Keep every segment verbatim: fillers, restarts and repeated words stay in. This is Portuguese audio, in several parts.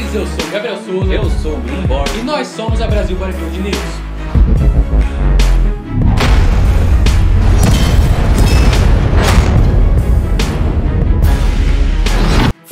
vocês, eu sou o Gabriel Souza, eu sou o Bruno Borges e nós somos a Brasil B B N News.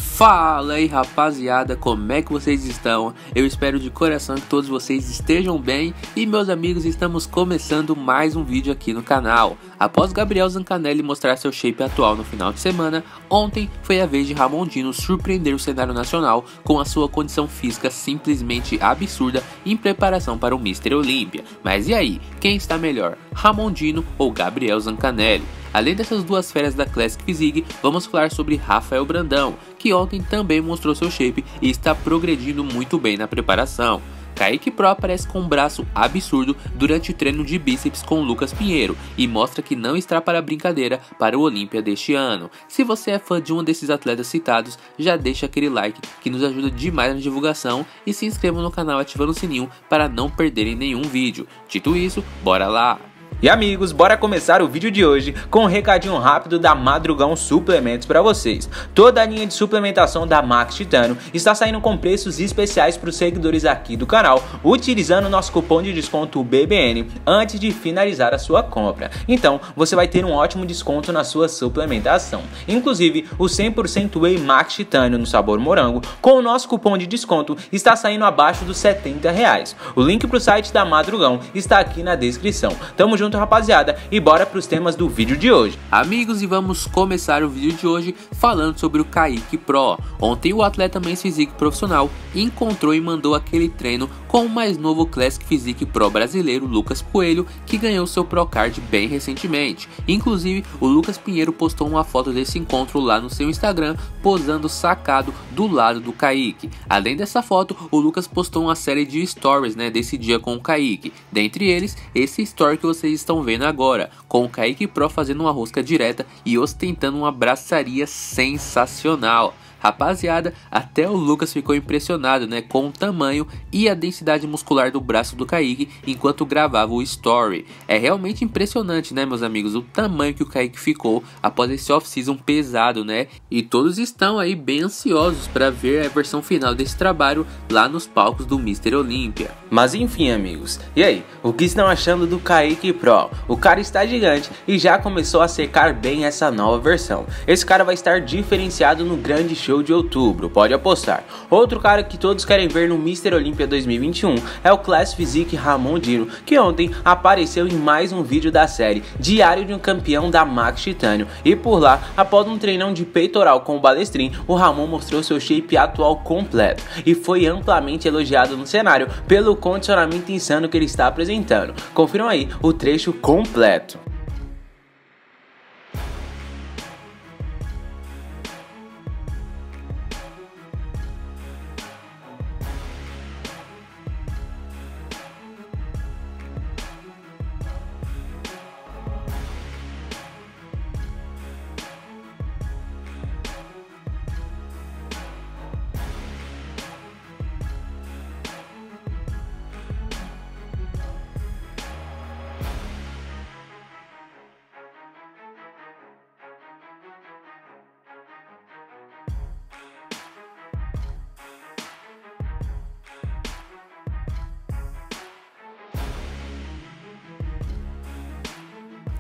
Fala aí rapaziada, como é que vocês estão? Eu espero de coração que todos vocês estejam bem e meus amigos, estamos começando mais um vídeo aqui no canal. Após Gabriel Zancanelli mostrar seu shape atual no final de semana, ontem foi a vez de Ramon Dino surpreender o cenário nacional com a sua condição física simplesmente absurda em preparação para o mister Olympia. Mas e aí, quem está melhor, Ramon Dino ou Gabriel Zancanelli? Além dessas duas feras da Classic Physique, vamos falar sobre Rafael Brandão, que ontem também mostrou seu shape e está progredindo muito bem na preparação. Caike Pro aparece com um braço absurdo durante o treino de bíceps com Lucas Pinheiro e mostra que não está para brincadeira para o Olympia deste ano. Se você é fã de um desses atletas citados, já deixa aquele like que nos ajuda demais na divulgação e se inscreva no canal ativando o sininho para não perderem nenhum vídeo. Dito isso, bora lá! E amigos, bora começar o vídeo de hoje com um recadinho rápido da Madrugão Suplementos para vocês. Toda a linha de suplementação da Max Titanium está saindo com preços especiais para os seguidores aqui do canal, utilizando o nosso cupom de desconto B B N antes de finalizar a sua compra. Então, você vai ter um ótimo desconto na sua suplementação. Inclusive, o cem por cento Whey Max Titanium no sabor morango, com o nosso cupom de desconto, está saindo abaixo dos setenta reais. O link para o site da Madrugão está aqui na descrição. Tamo junto, rapaziada, e bora para os temas do vídeo de hoje. Amigos, e vamos começar o vídeo de hoje falando sobre o Caike Pro. Ontem o atleta Men's Physique profissional encontrou e mandou aquele treino com o mais novo Classic Physique Pro brasileiro Lucas Coelho, que ganhou seu Pro Card bem recentemente. Inclusive, o Lucas Pinheiro postou uma foto desse encontro lá no seu Instagram, posando sacado do lado do Caike. Além dessa foto, o Lucas postou uma série de stories, né, desse dia com o Caike. Dentre eles, esse story que vocês estão vendo agora, com o Caike Pro fazendo uma rosca direta e ostentando uma braçaria sensacional. Rapaziada, até o Lucas ficou impressionado, né, com o tamanho e a densidade muscular do braço do Caike enquanto gravava o story. É realmente impressionante, né, meus amigos, o tamanho que o Caike ficou após esse off-season pesado, né? E todos estão aí bem ansiosos para ver a versão final desse trabalho lá nos palcos do mister Olympia. Mas enfim, amigos, e aí, o que estão achando do Caike Pro? O cara está gigante e já começou a secar bem essa nova versão. Esse cara vai estar diferenciado no grande show de outubro, pode apostar. Outro cara que todos querem ver no mister Olympia dois mil e vinte e um é o Classic Physique Ramon Dino, que ontem apareceu em mais um vídeo da série Diário de um Campeão da Max Titanium, e por lá, após um treinão de peitoral com o Balestrin, o Ramon mostrou seu shape atual completo e foi amplamente elogiado no cenário pelo condicionamento insano que ele está apresentando. Confiram aí o trecho completo.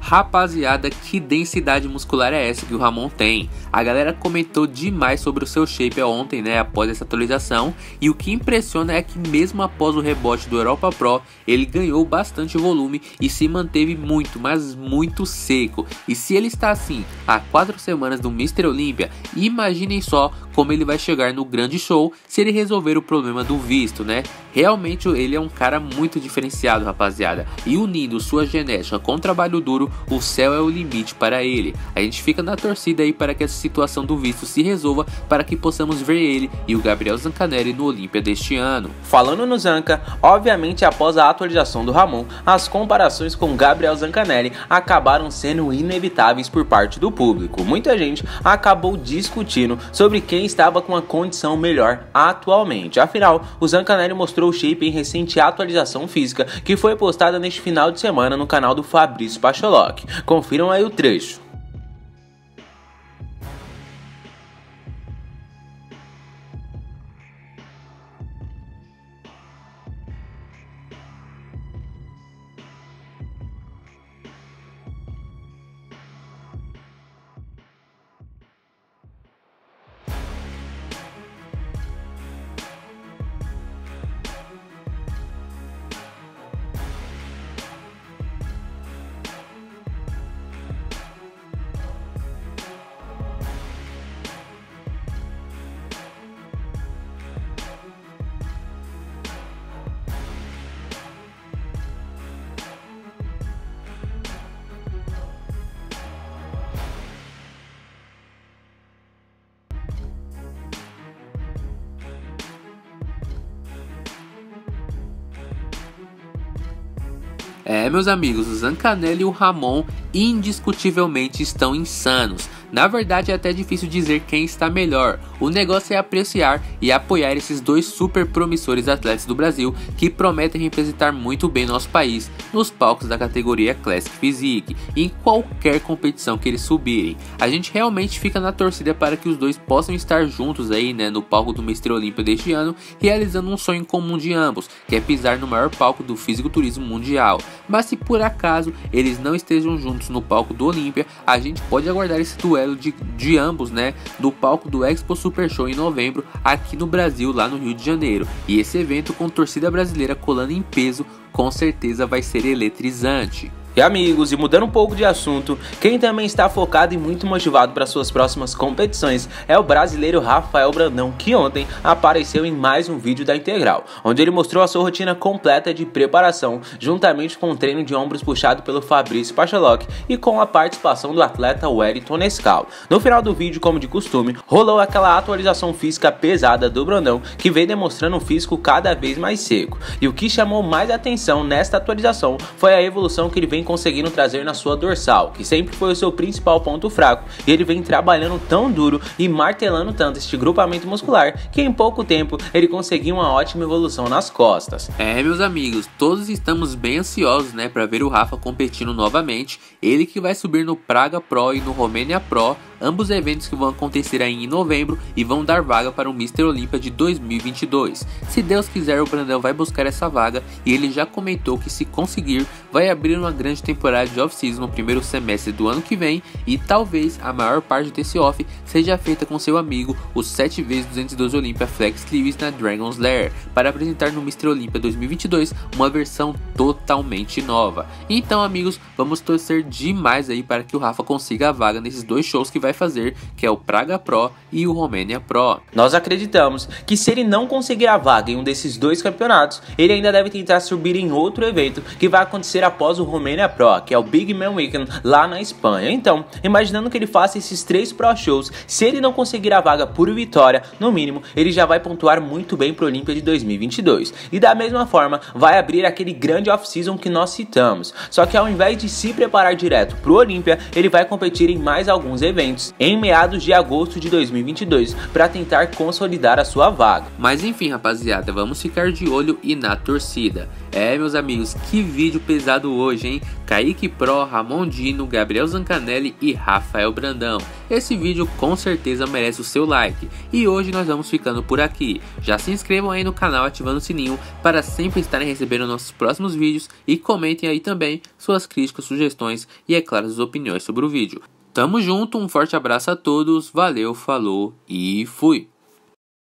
Rapaziada, que densidade muscular é essa que o Ramon tem? A galera comentou demais sobre o seu shape ontem, né, após essa atualização, e o que impressiona é que mesmo após o rebote do Europa Pro, ele ganhou bastante volume e se manteve muito, mas muito seco. E se ele está assim há quatro semanas do mister Olympia, imaginem só como ele vai chegar no grande show se ele resolver o problema do visto, né? Realmente ele é um cara muito diferenciado, rapaziada, e unindo sua genética com trabalho duro, o céu é o limite para ele. A gente fica na torcida aí para que essa situação do visto se resolva, para que possamos ver ele e o Gabriel Zancanelli no Olympia deste ano. Falando no Zanca, obviamente após a atualização do Ramon, as comparações com Gabriel Zancanelli acabaram sendo inevitáveis por parte do público. Muita gente acabou discutindo sobre quem estava com uma condição melhor atualmente. Afinal, o Zancanelli mostrou o shape em recente atualização física que foi postada neste final de semana no canal do Fabrício Pacholó. Confiram aí o trecho. É, meus amigos, o Zancanelli e o Ramon indiscutivelmente estão insanos. Na verdade, é até difícil dizer quem está melhor. O negócio é apreciar e apoiar esses dois super promissores atletas do Brasil que prometem representar muito bem nosso país nos palcos da categoria Classic Physique, em qualquer competição que eles subirem. A gente realmente fica na torcida para que os dois possam estar juntos aí, né, no palco do mister Olympia deste ano, realizando um sonho comum de ambos, que é pisar no maior palco do fisiculturismo mundial. Mas se por acaso eles não estejam juntos no palco do Olympia, a gente pode aguardar esse duelo De, de ambos, né, do palco do Expo Super Show em novembro aqui no Brasil, lá no Rio de Janeiro. E esse evento com torcida brasileira colando em peso, com certeza vai ser eletrizante. E amigos, e mudando um pouco de assunto, quem também está focado e muito motivado para suas próximas competições é o brasileiro Rafael Brandão, que ontem apareceu em mais um vídeo da Integral, onde ele mostrou a sua rotina completa de preparação, juntamente com o treino de ombros puxado pelo Fabrício Pacholó e com a participação do atleta Wellington Escal. No final do vídeo, como de costume, rolou aquela atualização física pesada do Brandão, que vem demonstrando um físico cada vez mais seco. E o que chamou mais atenção nesta atualização foi a evolução que ele vem conseguindo trazer na sua dorsal, que sempre foi o seu principal ponto fraco, e ele vem trabalhando tão duro e martelando tanto este grupamento muscular, que em pouco tempo ele conseguiu uma ótima evolução nas costas. É, meus amigos, todos estamos bem ansiosos, né, para ver o Rafa competindo novamente, ele que vai subir no Praga Pro e no Romênia Pro, ambos eventos que vão acontecer aí em novembro e vão dar vaga para o mister Olympia de dois mil e vinte e dois. Se Deus quiser, o Brandão vai buscar essa vaga e ele já comentou que, se conseguir, vai abrir uma grande temporada de off-season no primeiro semestre do ano que vem, e talvez a maior parte desse off seja feita com seu amigo, o sete vezes duzentos e doze Olympia Flex Lewis, na Dragon's Lair, para apresentar no mister Olympia dois mil e vinte e dois uma versão totalmente nova. Então, amigos, vamos torcer demais aí para que o Rafa consiga a vaga nesses dois shows que vai fazer, que é o Praga Pro e o Romênia Pro. Nós acreditamos que, se ele não conseguir a vaga em um desses dois campeonatos, ele ainda deve tentar subir em outro evento que vai acontecer após o Romênia Pro, que é o Big Man Weekend, lá na Espanha. Então, imaginando que ele faça esses três Pro Shows, se ele não conseguir a vaga por vitória, no mínimo, ele já vai pontuar muito bem para o Olympia de dois mil e vinte e dois. E da mesma forma, vai abrir aquele grande off-season que nós citamos. Só que, ao invés de se preparar direto para o Olympia, ele vai competir em mais alguns eventos em meados de agosto de dois mil e vinte e dois para tentar consolidar a sua vaga. Mas enfim, rapaziada, vamos ficar de olho e na torcida. É, meus amigos, que vídeo pesado hoje, hein? Caike Pro, Ramon Dino, Gabriel Zancanelli e Rafael Brandão. Esse vídeo com certeza merece o seu like. E hoje nós vamos ficando por aqui. Já se inscrevam aí no canal ativando o sininho para sempre estarem recebendo nossos próximos vídeos, e comentem aí também suas críticas, sugestões e, é claro, suas opiniões sobre o vídeo. Tamo junto, um forte abraço a todos, valeu, falou e fui!